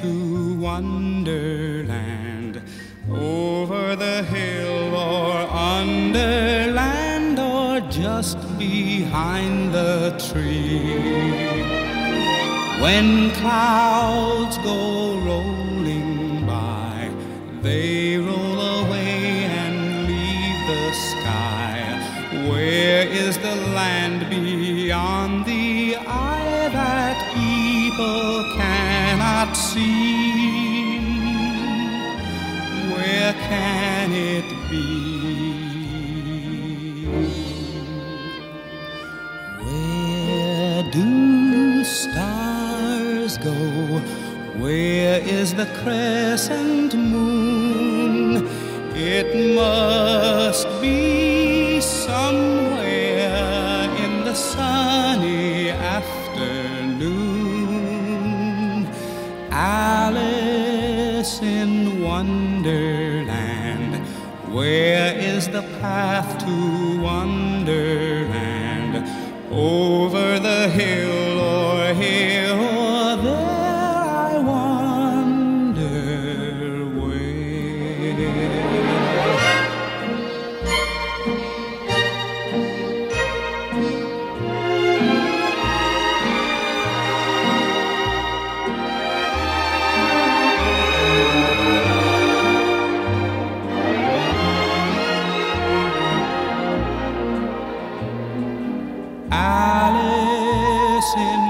to Wonderland, over the hill or under land or just behind the tree. When clouds go rolling by, they roll away and leave the sky. Where is the land beyond the eye that people cannot see? Where can it be? Where do stars go? Where is the crescent moon? It must be somewhere in the sunny afternoon. Alice in Wonderland, where is the path to Wonderland? Over the hill or here or there, I wonder where. Alice in